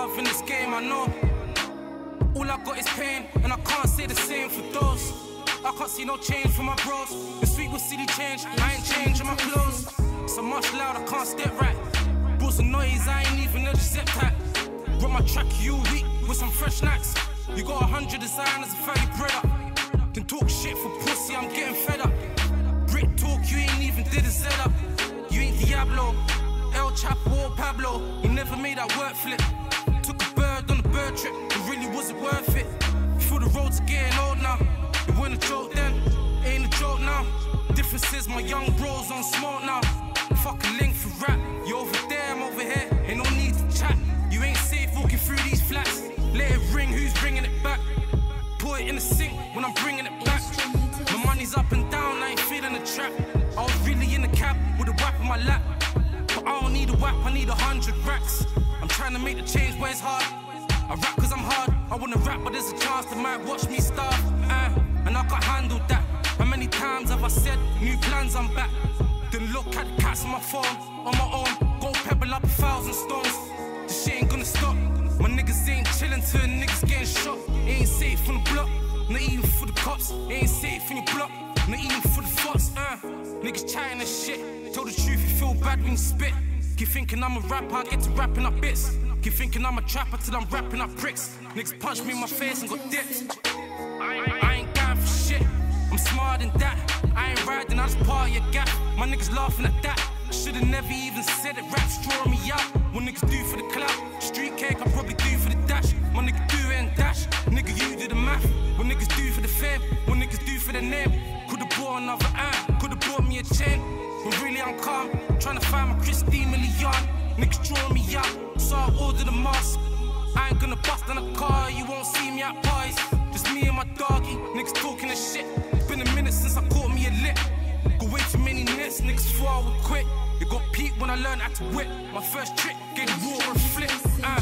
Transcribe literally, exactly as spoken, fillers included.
love in this game, I know. All I got is pain, and I can't say the same for those. I can't see no change for my bros. The street will see the change, I ain't changing my clothes. So much loud, I can't step right. Brought some noise, I ain't even a Giuseppe type. Run my track, you weak, with some fresh knacks. You got a hundred designers, and thirty bread up. Then talk shit for pussy, I'm getting fed up. Brick talk, you ain't even did a setup. You ain't Diablo, El Chapo or Pablo. You never made that word flip. Took a bird on a bird trip, it really wasn't worth it. Feel the road's getting old now. It wasn't a joke then, ain't a joke now. Difference is my young bros on smoke now. Fuck a link for rap, you over there, I'm over here. Ain't no need to chat, you ain't safe walking through these flats. Let it ring, who's bringing it back? Pour it in the sink when I'm bringing it back. My money's up and down, I ain't feeling the trap. I was really in the cab with a whap on my lap. But I don't need a whap, I need a hundred racks. I'm trying to make the change where it's hard. I rap cause I'm hard, I wanna rap but there's a chance they might watch me starve. uh, And I can't handle that. How many times have I said, new plans, I'm back? Then look at the cats on my phone, on my own. Go pebble up a thousand stones. This shit ain't gonna stop. My niggas ain't chillin' till niggas getting shot. Ain't safe from the block, not even for the cops. Ain't safe from your block, not even for the fox. uh. Niggas chatting and shit. Tell the truth, you feel bad when you spit. Keep thinking I'm a rapper, I get to rapping up bits. Keep thinking I'm a trapper till I'm rapping up bricks. Niggas punch me in my face and got dips. I, I ain't down for shit, I'm smarter than that. I ain't riding, I just part of your gap. My niggas laughing at that. Should've never even said it, raps drawing me out. What niggas do for the clout, street cake I probably do for the dash. My nigga do it and dash, nigga you do the math. What niggas do for the fame, what niggas do for the name. Could've bought another eye, could've bought me a chain. But really I'm calm, tryna find my Christine Milian. Niggas drawing me out, so I ordered a mask. I ain't gonna bust on a car, you won't see me at parties. Just me and my doggy, niggas talking the shit. Been a minute since I caught me a lip. Got way too many nets, niggas thought I would quit. It got peak when I learned how to whip. My first trick, gave the water a flip. uh.